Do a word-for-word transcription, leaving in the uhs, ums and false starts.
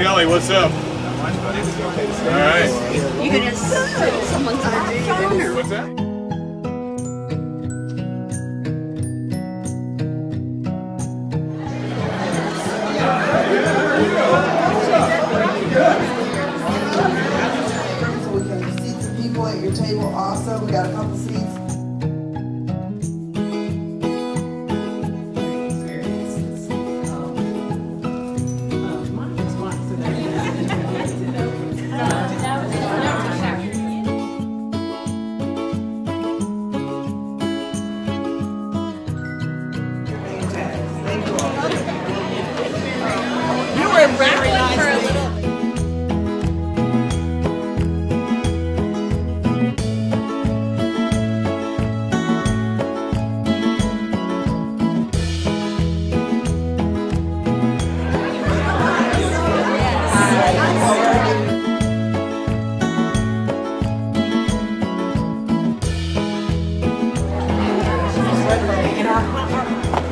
Kelly, what's up? Not much, buddy. All right. You're gonna sue someone's I D. What's that? At your table also. We got a couple seats. Thank you all. You were rattling for a little. Thank you.